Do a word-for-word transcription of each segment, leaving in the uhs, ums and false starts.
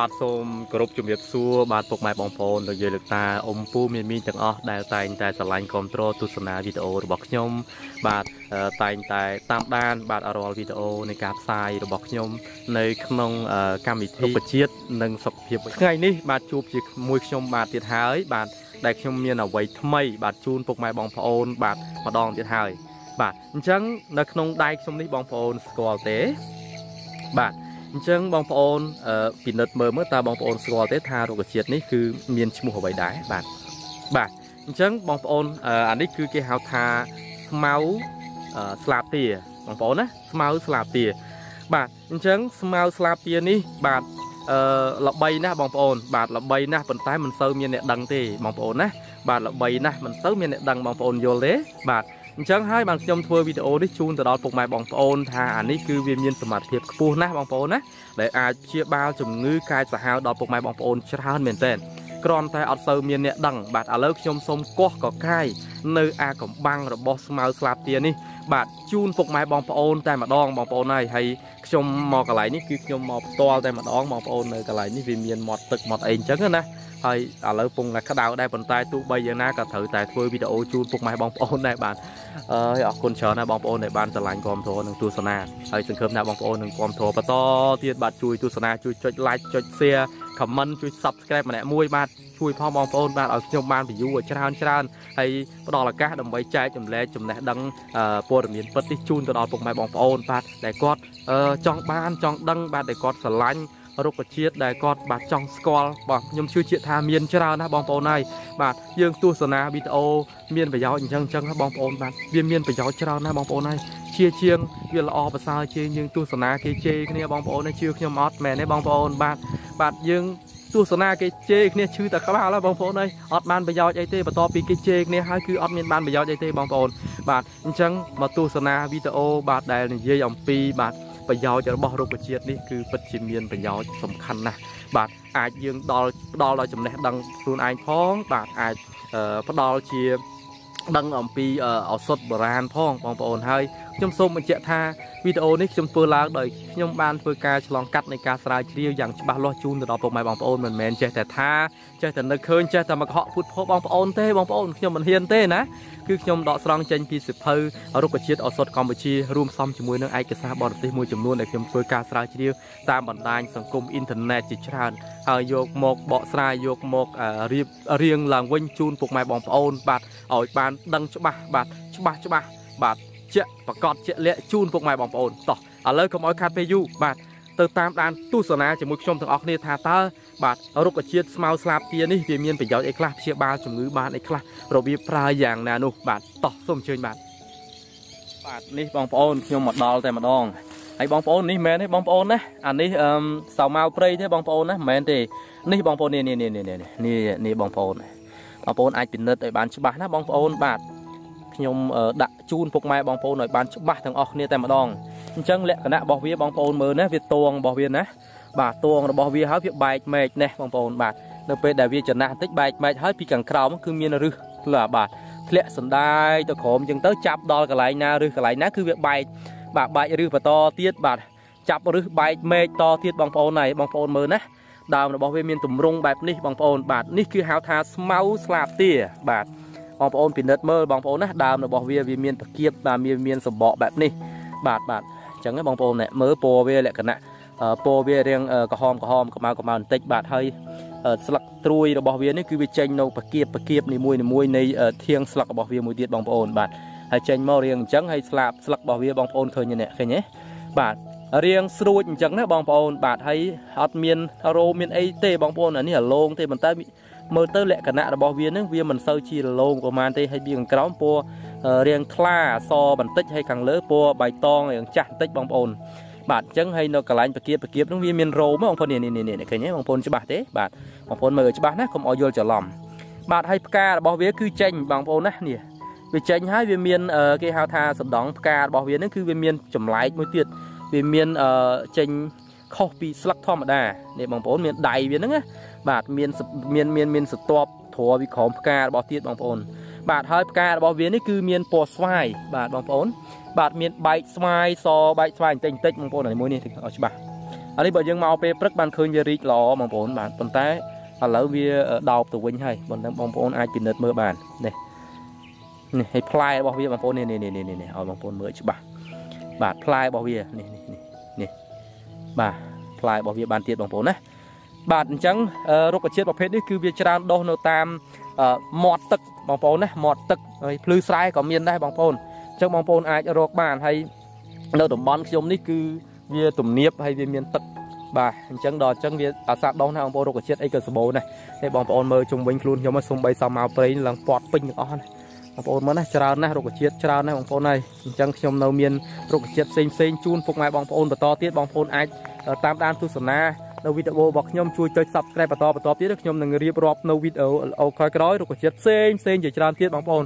បាទ សូម គោរព ជំរាប សួរ បាទ ពុក ម៉ែ បងប្អូន លោក យាយ លោក តា អ៊ំ ពូ មី មី ទាំង អស់ ដែល តែង តែ ឆ្លាញ់ គ្រប់គ្រង ទស្សនា វីដេអូ របស់ ខ្ញុំ បាទ តែង តែ តាម ដាន បាទ រាល់ វីដេអូ នៃ ការ ផ្សាយ របស់ ខ្ញុំ នៅ ក្នុង កម្ម វិធី សុខ ជាតិ និង សុខ ភាព ថ្ងៃ នេះ បាទ ជួប ជាមួយ ខ្ញុំ បាទ ទៀត ហើយ បាទ ដែល ខ្ញុំ មាន អ្វី ថ្មី បាទ ជូន ពុក ម៉ែ បងប្អូន បាទ ម្ដង ទៀត ហើយ បាទ អញ្ចឹង នៅ ក្នុង ដៃ ខ្ញុំ នេះ បងប្អូន ស្គាល់ ទេ បាទ អញ្ចឹង បងប្អូន ពិនិត្យ មើលមើល តើ បងប្អូន ស្គាល់ ទេ ថា រុក្ខជាតិ នេះ គឺ មាន ឈ្មោះ អ្វី ដែរ បាទ បាទ អញ្ចឹង បងប្អូន អា នេះ គឺ គេ ហៅ ថា ស្មៅ ស្លាបទា បងប្អូន ណា ស្មៅ ស្លាបទា បាទ អញ្ចឹង ស្មៅ ស្លាបទា នេះ បាទ ល្បី ណាស់ បងប្អូន បាទ ល្បី ណាស់ ប៉ុន្តែ មិន សូវ មាន អ្នក ដឹង ទេ បងប្អូន ណា បាទ ល្បី ណាស់ មិន សូវ មាន អ្នក ដឹង បងប្អូន យល់ ទេ បាទ អញ្ចឹង ហើយ បាន ខ្ញុំ ធ្វើ វីដេអូ នេះ ជូន ទៅ ដល់ ពុក ម៉ែ បងប្អូន ថា អា នេះ គឺ វា មាន សមត្ថភាព ខ្ពស់ ណាស់ បងប្អូន ណា ដែល អាច ព្យាបាល ជំងឺ កាយ សាហាវ ដល់ ពុក ម៉ែ បងប្អូន ច្រើន មែនទែន គ្រាន់ តែ អត់ សូវ មាន អ្នក ដឹង បាទ ឥឡូវ ខ្ញុំ សូម កោះ កកាយ នៅ អា កំបាំង របស់ ស្មៅ ស្លាបទា នេះ បាទ ជូន ពុក ម៉ែ បងប្អូន តែ ម្ដង បងប្អូន ហើយ ហើយ ខ្ញុំ មក កន្លែង នេះ គឺ ខ្ញុំ មក ផ្ទាល់ តែ ម្ដង បងប្អូន នៅ កន្លែង នេះ វា មាន មាត់ ទឹក មាត់ អី អញ្ចឹង ណា ហើយ ឥឡូវ ពង តែ ក្តៅ ដែរ ប៉ុន្តែ ទោះ បី យ៉ាង ណា ក៏ ត្រូវ តែ ធ្វើ វីដេអូ ជូន ពុក ម៉ែ បងប្អូន ដែរ បាទ អើយ អរគុណ ច្រើន ណាស់ បងប្អូន ដែល បាន ឆ្លាញ់ គាំទ្រ និង ទស្សនា ហើយ សង្ឃឹម ថា បងប្អូន នឹង គាំទ្រ បន្ត ទៀត បាទ ជួយ ទស្សនា ជួយ ចុច like ចុច share comment ជួយ subscribe ម្នាក់ មួយ បាទ ជួយ ផង បងប្អូន បាទ ឲ្យ ខ្ញុំ បាន view ឲ្យ ច្រើន ច្រើន ហើយ ផ្ដល់ ឱកាស ដើម្បី ចែក ចម្លែក ចំណេះ ដឹង ព័ត៌មាន ពិត នេះ ជូន ទៅ ដល់ ពុក ម៉ែ បងប្អូន បាទ ដែល គាត់ ចង់ បាន ចង់ ដឹង បាទ ដែល គាត់ ឆ្លាញ់ រុក្ខជាតិ ដែល គាត់ បាទ ចង់ ស្គាល់ បាទ ខ្ញុំ ជឿជាក់ ថា មាន ច្រើន ណាស់ បងប្អូន ហើយ បាទ យើង ទស្សនា វីដេអូ មាន ប្រយោជន៍ អញ្ចឹង អញ្ចឹង ណា បងប្អូន បាទ វា មាន ប្រយោជន៍ ច្រើន ណាស់ បងប្អូន ហើយ ជា ជាង វា ល្អ ប្រសើរ ជាង យើង ទស្សនា គេ ជេរ គ្នា បងប្អូន ជឿ ខ្ញុំ អត់ មែន ទេ បងប្អូន បាទ បាទ យើង ទស្សនា គេ ជេរ គ្នា ឈឺ តែ ក្បាល ហើយ បងប្អូន ហើយ អត់ បាន ប្រយោជន៍ អី ទេ បន្ទាប់ ពី គេ ជេរ គ្នា ហើយ គឺ អត់ មាន បាន ប្រយោជន៍ អី ទេ បងប្អូន បាទ អញ្ចឹង មក ទស្សនា វីដេអូ បាទ ដែល និយាយ អំពី បាទ ប្រយោជន៍ របស់ រុក្ខជាតិ នេះ គឺ ពិត ជា មាន ប្រយោជន៍ សំខាន់ ណាស់ បាទ អាច យើង ដល់ ផ្ដល់ ដល់ ចំណេះ ដឹង ខ្លួន ឯង ផង បាទ អាច ផ្ដល់ ជា ដឹង អំពី ឱសថ បុរាណ ផង បងប្អូន ហើយ ខ្ញុំ សូម បញ្ជាក់ ថា វីដេអូ នេះ ខ្ញុំ ធ្វើ ឡើង ដោយ ខ្ញុំ បាន ធ្វើ ការ ឆ្លង កាត់ នៃ ការ ស្រាវជ្រាវ យ៉ាង ច្បាស់ លាស់ ជូន ទៅ ដល់ ពុក ម៉ែ បងប្អូន មិន មែន ចេះ តែ ថា ចេះ តែ នឹក ឃើញ ចេះ តែ មក ហក់ ពុត ភព បងប្អូន ទេ បងប្អូន ខ្ញុំ មិន ហ៊ាន ទេ ណា គឺ ខ្ញុំ ដក ស្រង់ ចេញ ពី សិភៅ រុក្ខជាតិ ឱសថ កម្ពុជា រួម ផ្សំ ជាមួយ នឹង ឯកសារ បរទេស មួយ ចំនួន ដែល ខ្ញុំ ធ្វើ ការ ស្រាវជ្រាវ តាម បណ្ដាញ សង្គម អ៊ីនធឺណិត ជា ច្រើន ហើយ យក មក បក ស្រាយ យក មក រៀប រៀង ឡើង វិញ ជូន ពុក ម៉ែ បងប្អូន បាទ ឲ្យ បាន ដឹង ច្បាស់ បាទ ច្បាស់ ច្បាស់ បាទ ជាប្រកាសជាលក្ខជូន ពុក ម៉ែ បងប្អូន តោះ ឥឡូវ កុំ ឲ្យ ខាត់ ពេល យូរ បាទ ទៅ តាម ដាន ទស្សនា ជាមួយ ខ្ញុំ ទាំង អស់ គ្នា ថា តើ បាទ រុក្ខជាតិ ស្មៅ ស្លាបទា នេះ វា មាន ប្រយោជន៍ អី ខ្លះ ព្យាបាល ជំងឺ បាន អី ខ្លះ របៀប ប្រើ យ៉ាង ណា នោះ បាទ តោះ សូម អញ្ជើញ បាទ បាទ នេះ បងប្អូន ខ្ញុំ មក ដល់ តែ ម្ដង ហើយ បងប្អូន នេះ មែន ទេ បងប្អូន ណា អា នេះ អឺម សាវម៉ៅ ព្រៃ ទេ បងប្អូន ណា មែន ទេ នេះ បងប្អូន នេះ នេះ នេះ នេះ នេះ បងប្អូន បងប្អូន អាច ពិនិត្យ ឲ្យ បាន ច្បាស់ ណា បងប្អូន បាទ ខ្ញុំ ដាក់ ជូន ពុក ម៉ែ បងប្អូន ឲ្យ បាន ច្បាស់ ទាំង អស់ គ្នា តែ ម្ដង អញ្ចឹង លក្ខណៈ របស់ វា បងប្អូន មើល ណា វា ទង របស់ វា ណា បាទ ទង របស់ វា ហើយ វា បែក មែក នេះ បងប្អូន បាទ នៅ ពេល ដែល វា ចំណាស់ បន្តិច បែក មែក ហើយ ពី ខាង ក្រោម គឺ មាន រឹស បាទ ធ្លាក់ សណ្ដាយ ទៅ ក្រោម អញ្ចឹង ទៅ ចាប់ ដល់ កន្លែង ណា រឹស កន្លែង ណា គឺ វា បែក បាទ បែក រឹស បន្ត ទៀត បាទ ចាប់ រឹស បែក មែក ត ទៀត បងប្អូន ហើយ បងប្អូន មើល ណា ដើម របស់ វា មាន ទម្រង់ បែប នេះ បងប្អូន បាទ នេះ គឺ ហៅ ថា ស្មៅ ស្លាបទា បាទ បងប្អូន ពិនិត្យ មើល បងប្អូន ណា ដើម របស់ វា វា មាន តគៀប បាទ មាន មាន សម្បក បែប នេះ បាទ បាទ អញ្ចឹង ហ្នឹង បងប្អូន នេះ មើល ពណ៌ វា លក្ខណៈ ពណ៌ វា រាង ក្រហម ក្រហម ខ្មៅ ខ្មៅ បន្តិច បាទ ហើយ ស្លឹក ត្រួយ របស់ វា នេះ គឺ វា ចេញ នៅ តគៀប តគៀប នី មួយ នី មួយ នៃ ធាង ស្លឹក របស់ វា មួយ ទៀត បងប្អូន បាទ ហើយ ចេញ មក រាង អញ្ចឹង ហើយ ស្លាប ស្លឹក របស់ វា បងប្អូន ឃើញ នេះ ឃើញ ទេ បាទ រាង ស្រួច អញ្ចឹង ណា បងប្អូន បាទ ហើយ អត់ មាន រោម មាន អី ទេ បងប្អូន អា នេះ អាឡង ទេ ប៉ុន្តែ មើលទៅ លក្ខណៈ របស់ វា នឹង វា មិន សូវ ជា រលោង ប្រហែល ទេ ហើយ ពី ខាង ក្រោម ពណ៌ រាង ថ្លា ស បន្តិច ហើយ ខាង លើ ពណ៌ បៃតង រាង ចាស់ បន្តិច បងប្អូន បាទ អញ្ចឹង ហើយ នៅ កន្លែង តគៀប តគៀប នឹង វា មាន រោម បងប្អូន នេះ នេះ នេះ ឃើញ ទេ បងប្អូន ច្បាស់ ទេ បាទ បងប្អូន មើល ច្បាស់ ណា កុំ ឲ្យ យល់ ច្រឡំ បាទ ហើយ ផ្កា របស់ វា គឺ ចេញ បងប្អូន ណា នេះ វា ចេញ ហើយ វា មាន គេ ហៅ ថា សណ្ដង ផ្កា របស់ វា នឹង គឺ វា មាន ចម្លែក មួយ ទៀត វា មាន ចេញ ខុស ពី ស្លឹក ធម្មតា នេះ បងប្អូន មាន ដៃ វា នឹង ណា បាទ មាន មាន មាន មាន ស្ទប់ ធរ វិ ក្រម ផ្កា របស់ ទៀត បងប្អូន បាទ ហើយ ផ្កា របស់ វា នេះ គឺ មាន ពណ៌ ស្វាយ បាទ បងប្អូន បាទ មាន បែក ស្វាយ ស បែក ស្វាយ បន្តិច បន្តិច បងប្អូន អា មួយ នេះ ឲ្យ ច្បាស់ Anh ấy bởi dân mau pe rất ban khơi về rít lò bằng bốn bản phần tái và lỡ về đào từ quanh hay bằng bằng bốn ai chỉ nợ mưa bản này này hay play bao bìa bằng bốn này này này này này này bằng bốn mười chứ bà bà play bao bìa này này này này bà play bao bìa bàn tiệt bằng bốn này bà chẳng rốt cả chết bằng hết đấy cứ về tràn đô nội tam mọt tật bằng bốn này mọt tật rồi lư sai có miền đây bằng bốn trong bằng bốn ai rốt bản hay nơi tụm bón giống đấy cứ về tụm niếp hay về miền tật bà chẳng đò chẳng về ở xã đông nào bò rục ở chết ấy cơ số bốn này đây bò bò mơ chung quanh luôn nhóm mà sông bay sao màu tây là bọt pin on bò mới này trào này rục ở chết trào này bò này chẳng trong đầu miền rục ở chết xinh xinh chun phục mai bò bò to tiết bò bò ai tam đan tu sơn na đầu video bọc nhóm chui chơi subscribe bò to bò to tiết được nhóm là người riêng bọc đầu video ao coi cái đó rục ở chết xinh xinh chỉ trào tiết bò bò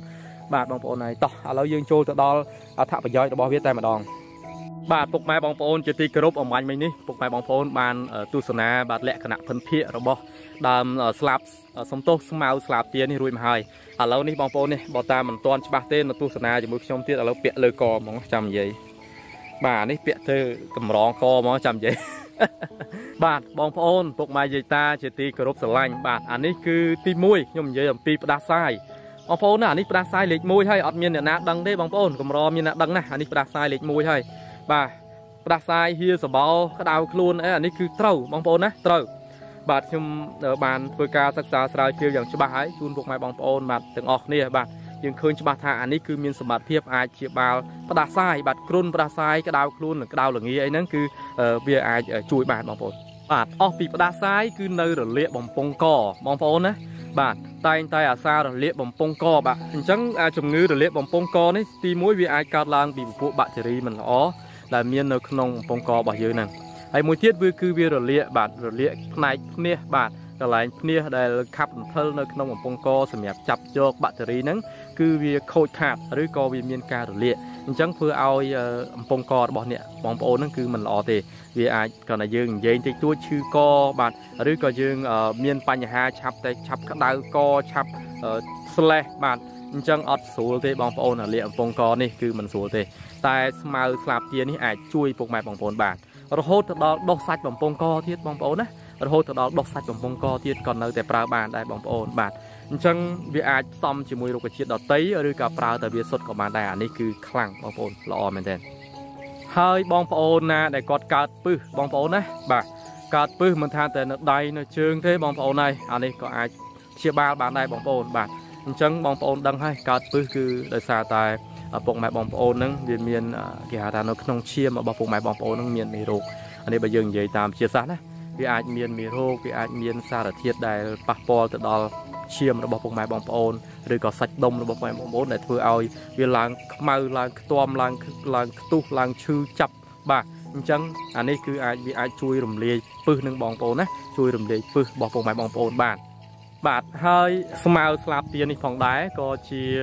bà bò bò này to lâu dương chui tự đo thả vào dõi bò biết tay mà đòn bà phục mai bóng phôn chỉ ti group ở ngoài mình đi phục mai bóng phôn bàn tu sơn na bà lẽ cận phân thiện rồi bỏ đam slap sông tô sông màu slap tiền đi ruồi mà hay à lâu ní bóng phôn này bảo ta mình toàn ba tên là tu sơn na chỉ mới trong tiền là lâu bịa lời cò mong chầm vậy bà ní bịa thơ cầm rong cò mong chầm vậy bà bóng phôn phục mai vậy ta chỉ ti group sơn lành bà anh ấy cứ ti mui nhưng vậy làm ti đa sai bóng phôn này anh ấy đa sai lịch mui hay ở miền nè đằng đây bóng phôn cầm rong miền nè đằng này anh ấy đa sai lịch mui hay bà đặt sai hia sờ bao cái đào luôn ấy anh ấy cứ trâu bóng pôn á trâu bà trong bàn phơi ca sắc xa sờ kêu rằng cho bà ấy chun buộc máy bóng pôn mà từng ọt nè bà nhưng khơi cho bà thà anh ấy cứ miên sờ mặt thiệp ai chia bao đặt sai bà kron đặt sai cái đào luôn cái đào là nghĩ ấy nắng cứ bia ai chui bàn bóng pôn bà ọt bị đặt sai cứ nơi rồi lệ bóng pôn cò bóng pôn á bà tay tay à xa rồi lệ bóng pôn cò bà chẳng chồng ngư rồi lệ bóng pôn cò đấy ti mối bia ai cao lang bị buộc bạn cheri mình ó là miền ở trong bông cò bảo dưỡng năng, ai muốn thiết vừa cứ về rồi lịa bạn rồi lịa này nè bạn rồi lại nè đây là khắp thân ở trong bông cò sầm nhạt chập cho bạn thấy nắng cứ về khôi khát rồi coi về miền ca rồi lịa, chẳng vừa ao bông cò bảo nè bông bò nắng cứ mình lò thì vì ai còn là dương dây thì tôi chưa co bạn rồi coi dương miền Panh Hà chập tại chập các đảo co chập sle bạn chẳng ở số thì bông bò là lịa bông cò nè cứ mình số thì tại màu sạp tiền thì ai chui phục mày bằng bốn bản rồi hốt đó đọc sạch bằng bông co thiết bằng bốn á rồi hốt đó đọc sạch bằng bông co thiết còn nơi để prao bàn đại bằng bốn bản chẳng vì ai xong chỉ mùi được cái chuyện đó tấy rồi cả prao tại vì xuất của bàn đại anh ấy cứ khăng bằng bốn lọ mình tên hơi bằng bốn nè để cọt cát pư bằng bốn á bà cát pư mình than tại nước đây nó trương thế bằng bốn này anh ấy có ai chia ba bàn đại bằng bốn bản chẳng bằng bốn đăng hay cát pư cứ đời xa tại bọc máy bóng ôn nâng viên miền kìa ta nó không chia mà bọc máy bóng ôn nâng miền mì rục anh ấy bây giờ dây tạm chia sát á vì ai miền mì rục vì ai miền xa là thiết đài bạc bò từ đó chia mà bọc máy bóng ôn rồi có sạch đông bọc máy bóng ôn để thưa ai vì làng mau làng toam làng làng tu làng chư chập bà chẳng anh ấy cứ ai vì ai chui rùm lê pư nâng bóng ôn á chui rùm lê pư bọc máy bóng ôn bàn bạn hơi màu sạp tiền đi phòng đá có chia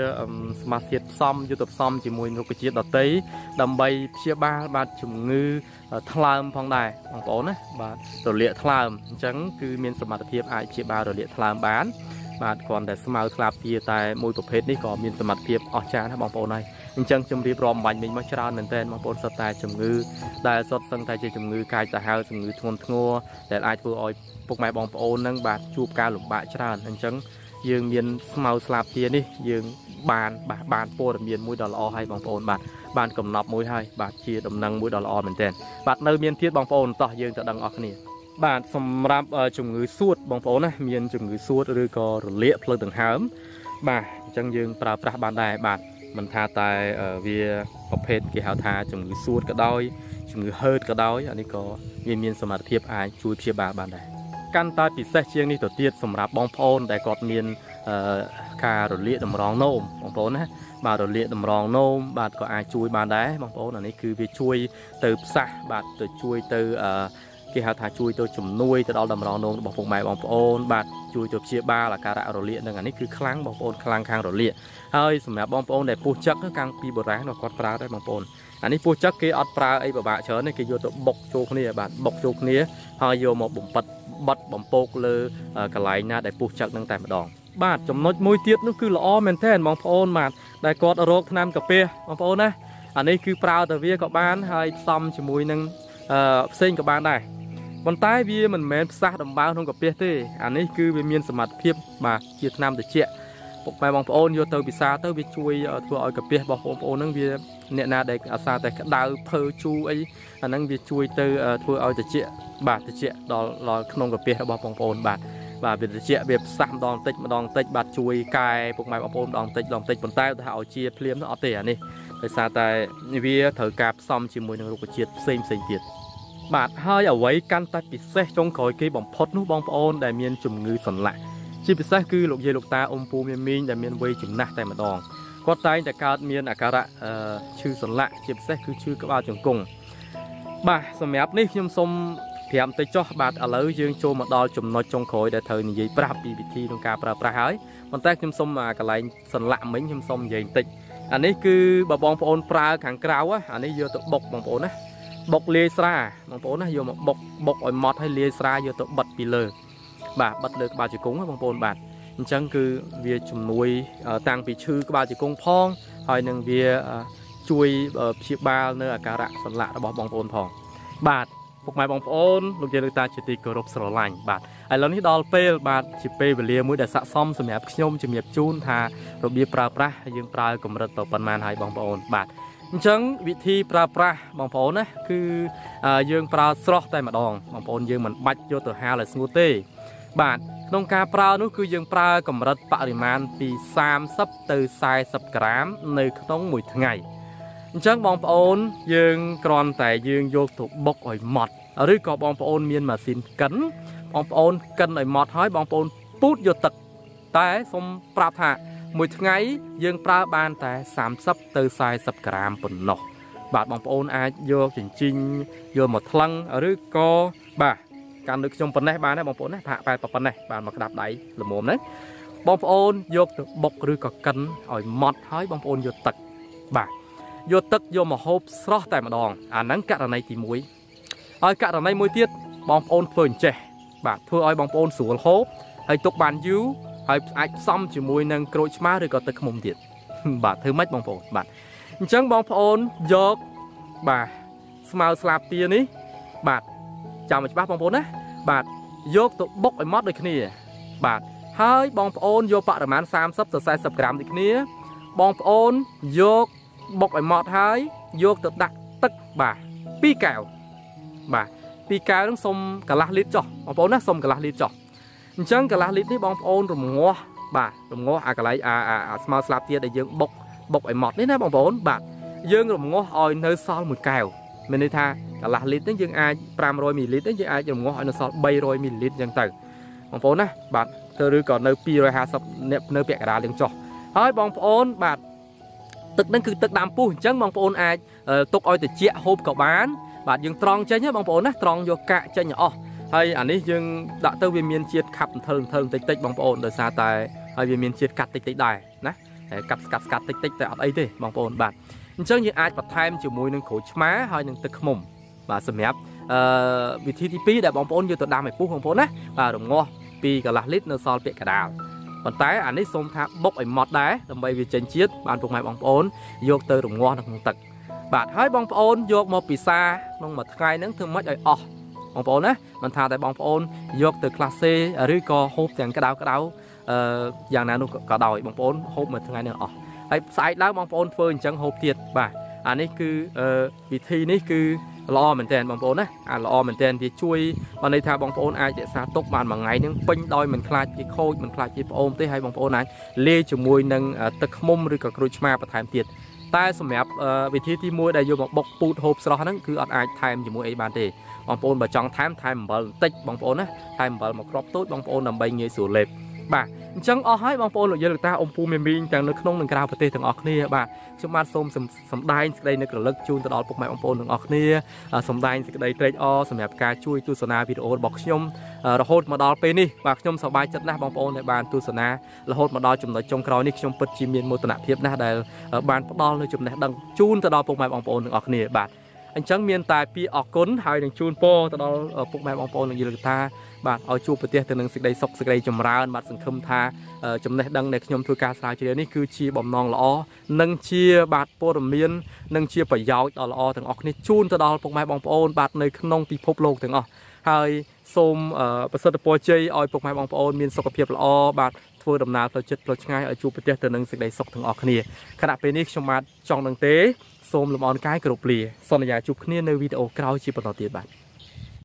mà thiệt xong YouTube xong chỉ mùi ngục cái chiếc đó tí đầm bay chia ba bạn chủng ngư tham phòng đài phòng tốn đấy bạn đồ lịa tham chẳng cứ miền sầm mặt thiệp ai chia ba đồ lịa tham bán bạn còn để màu sạp tiền tại môi tập hết đi có miền sầm mặt thiệp ở trán hay bằng bộ này chẳng chấm đi bom bánh mình mới trao nền tên bằng bộ sập tài chủng ngư đại sọt sân tài chơi chủng ngư cài giả hao chủng ngư thôn thua để ai vừa oi phục máy bóng phôn nâng bạc chụp ca lục bạc tràn anh chẳng dương miền màu sạp tiền đi dương bàn bạc bàn phô ở miền mũi đỏ lò hay bóng phôn bạc bàn cầm nọc mũi hay bạc chia đầm nâng mũi đỏ lò mình tên bạc nơi miền thiết bóng phôn tỏ dương cho đằng ọc nè bạc xâm rạp chủng ngữ suốt bóng phôn này miền chủng ngữ suốt rồi có liệp lơ từng hám bạc chẳng dương bà bà bàn đài bạc mình tha tài ở về học hết cái hào tha chủng ngữ suốt cả đôi chủng ngữ hơi cả đôi anh ấy có miền miền sầm mặt thiệp ai chui chia bà bàn đài căn ta bị sai chiêng đi tổ tiết sầm rạp bóng phôn đại cọt miền cà rồi lịa đầm ròng nôm bóng phôn á bà rồi lịa đầm ròng nôm bà có ai chui bàn đá bóng phôn là này cứ về chui từ xa bà từ chui từ cái hạt thả chui từ chùm nuôi từ đó đầm ròng nôm bóng phồng mày bóng phôn bà chui từ chia ba là cà rạ rồi lịa nên là này cứ kháng bóng phôn kháng kháng rồi lịa hơi sầm rạp bóng phôn này phu chắc nó càng pi bờ rá nó cọt phá đấy bóng phôn anh ấy phu chắc cái ọt phá ấy bà bà chớ này cái vô tụ bọc chuột này bà bọc chuột này hơi vô một bụng bật bật bấm bốc lơ cả lái na để buộc chặt nâng tay mà đòn bạn chấm nốt môi tiết nó cứ lõ men thế mong phôn mà đại cọt rốt nam cà phê mong phôn á anh ấy cứ prao từ vía có bán hay xăm chỉ mùi nâng xin các bạn này One time we men sat on bound on Gopete, and it could be means some pip by Vietnam the chair. But my own your toe beside which we are to our Gopet of owning beer, Netnadek, Asatek, Dow, Poe, Chew, and then we chew it to our the chair, but the chair, Lord Knongapet about own bat. Và việc chia việc sắm đòn tết mà đòn tết bạt chui cài buộc máy bọc ôm đòn tết đòn tết tay thảo chia phim nó tẻ này tại sao tại vì thở cạp xong chỉ mùi nồng độ chia xem xem tiệt bạt hơi ở với căn ta bị xe trong khỏi cái bóng phốt nút bóng ôn đại miền chủng ngư sần lại chỉ bị xe cứ lục dây lục ta ôm pu miền miền đại miền vây chủng nát tại mà đòn có tay đại ca miền đại ca đã chư sần lại chỉ bị xe cứ chư các bao chủng cùng bà xong mẹ này nhưng xong thì em tới cho bạn ở lối dương châu mà đo chùm nói trong khối để thời như vậy pra bị bị thi đông ca pra pra hái còn ta kim sông mà cái lại sần lạ mấy kim sông vậy tịnh anh ấy cứ bà bong phôn pra hàng cào á anh ấy vô tụ bọc bằng phôn á bọc lê sra bằng phôn á vô một bọc bọc ở mọt hay lê sra vô tụ bật bị lờ bà bật lờ bà chỉ cúng á bằng phôn bạn chẳng cứ việc chùm nuôi tăng bị chư bà chỉ cúng phong hay nâng việc chui phía ba nơi cà rạ sần lạ đó bằng phôn phong bạn Bọc máy bóng phôn, lúc dây ta chỉ tì cơ rộp sở lành bạc. Ai lớn hít đo phê bạc, chỉ phê về lia mũi đã sạc xong, xong mẹp nhông, chỉ mẹp chun thà, rồi bia pra pra, dương pra cùng rật tổ phần màn hai bóng phôn bạc. Chẳng vị thi pra pra bóng phôn á, cứ dương pra srot tay mà đòn, bóng phôn dương mình bạch vô tờ hai là sngô tê. Bạc, nông ca pra nó cứ dương pra cùng rật bạc rì màn, vì xàm sắp từ sai sắp grám, nơi khóng mùi thằng ngày. Chẳng bóng phôn dương còn tại dương vô thuộc bốc ở mọt ở đây có bóng phôn miên mà xin cấn bóng phôn cân ở mọt hói bóng phôn pút vô tật tại xong prap hạ mùi ngay dương pra ban tại sám sắp từ sai sắp gram phần nọ bạn bóng phôn ai vô chỉnh chinh vô một lăng ở đây có bà càng được trong phần này bà này bóng phôn này hạ bài phần này bạn mà đạp đáy là mồm đấy bóng phôn vô thuộc bốc rồi có cân ở mọt hói bóng phôn vô tật bà vô tật vô mà hộp sót tại mà đòn anh nắng cạn ở này thì muối ơi cạn ở này muối tiết bóng ôn phơi trẻ bạn thưa ơi bóng ôn sủa hộp hay tục bàn dú hay ạch xong chỉ muối nâng cối má rồi có tật mồm tiệt bạn thứ mấy bóng ôn bạn chẳng bóng ôn dọc bà smile slap tiền ấy bạn chào mừng bác bóng ôn á bạn dọc tụ bốc ở mót được nè bạn hơi bóng ôn vô bạn ở màn sam sắp từ sai sập gram được nè bóng ôn dọc bọc ở mọt hơi vô tự đặt tức bà pi cào bà pi cào nó xông cả lá lít cho bóng ôn nó xông cả lá lít cho chẳng cả lá lít đấy bóng ôn rồi ngó bà rồi ngó à cái lấy à à à small slab kia để dương bọc bọc ở mọt đấy nè bóng ôn bà dương rồi ngó hỏi nơi sau một cào mình đi tha cả lá lít đấy dương ai pram rồi mì lít đấy dương ai rồi ngó hỏi nơi sau bay rồi mì lít dương từ bóng ôn á bà từ rồi còn nơi pi rồi hà sập nơi bẹt cả đá liền cho hỏi bóng ôn bà Tức nâng cứ tức đám phu chẳng bằng phôn ai tục oi từ chẹ hộp cậu bán bạn dừng tròn chơi nhé bằng phôn á tròn vô cạ chơi nhỏ hay anh ấy dừng đã tới về miền chiết khập thường thường tích tích bằng phôn đời xa tại hay về miền chiết cắt tích tích đài nè cắt cắt cắt tích tích tại ấy thế bằng phôn bạn chẳng như ai bật time chiều mùi nâng khổ má hay nâng tức mồm và sầm hẹp vì thi tê pê đã bằng phôn như tôi đam phải phu bằng phôn á và đồng ngô pi cả lá lít nó so cả đào còn tái anh ấy xông tháp bốc ở mọt đá làm bay vì chấn chiết bạn phục mày bóng ôn vô từ đồng ngon đồng tật bạn hái bóng ôn vô một pì xa mong một ngày nắng thương mất rồi ọ bóng ôn á mình thà tại bóng ôn vô từ class C rồi co hộp chẳng cái đau cái đau dạng nào cũng cả đòi bóng ôn hộp một ngày nữa ọ hay sai đá bóng ôn phơi chẳng hộp thiệt bà anh ấy cứ vì thi này cứ lo mình tiền bóng ôn á à lo mình tiền thì chui còn đây thà bóng ôn ai để xa tốt bàn bằng ngày nhưng pin đôi mình khai cái khôi mình khai cái ôm tới hai bóng ôn này lê chùm môi nâng tật mông rồi cả crutchma và thèm tiền tai sầm mẹp vị trí thì môi đây vô một bọc bột hộp sau đó nó cứ ăn ai thèm chùm môi ấy bàn thì bóng ôn và trong thèm thèm bẩn tích bóng ôn á thèm bẩn một crop tốt bóng ôn nằm bay như sủi lệp bà chẳng ở hai bóng ôn rồi giờ được ta ông phu miền miền chẳng nước nông đường cao và tê thằng ọt nia bà chúng ta xôm sầm sầm đai đây nước lực chun từ đó phục mày bóng ôn đường ọt nia sầm đai đây trade o sầm đẹp cá chui tu sơn na video bọc nhôm rồi mà đo pe ní bạc nhôm sầu bài chất na bóng ôn này bàn tu sơn na rồi mà đo chụm nói trong cào ní trong bật chim miền mô tả thiệp na đây bàn đo nơi chụm này đằng chun từ đó phục mày bóng ôn đường ọt nia bà anh chẳng miền tài pi ọt cún hai đường chun po từ đó phục mày bóng ôn đường ta bạn ở chùa Phật Tiết từ những sự đây sọc sự đây chấm ra bạn sừng khâm tha chấm này đăng này nhom thưa ca sai chơi này cứ chia bầm non lọ nâng chia bạt po đầm miên nâng chia phải giàu đó lọ thằng óc này chun từ đó phục mai bóng ôn bạt nơi khung nông tì phốp lông thằng óc ហើយ សូម ប្រសិទ្ធពរជ័យ ឲ្យ ពុកម៉ែ បងប្អូន មាន សុខភាព ល្អ បាទ ធ្វើ ដំណើរ ផ្លូវ ចិត្ត ផ្លូវ ឆ្ងាយ ឲ្យ ជួប ប្រទះ ទៅ នឹង សេចក្តី សុខ ទាំង អស់ គ្នា ខណៈ ពេល នេះ ខ្ញុំ បាទ ចង់ នឹង ទេ សូម លំអរ កាយ គោរព លា សន្យា ជួប គ្នា នៅ វីដេអូ ក្រោយ ជា បន្ត ទៀត បាទ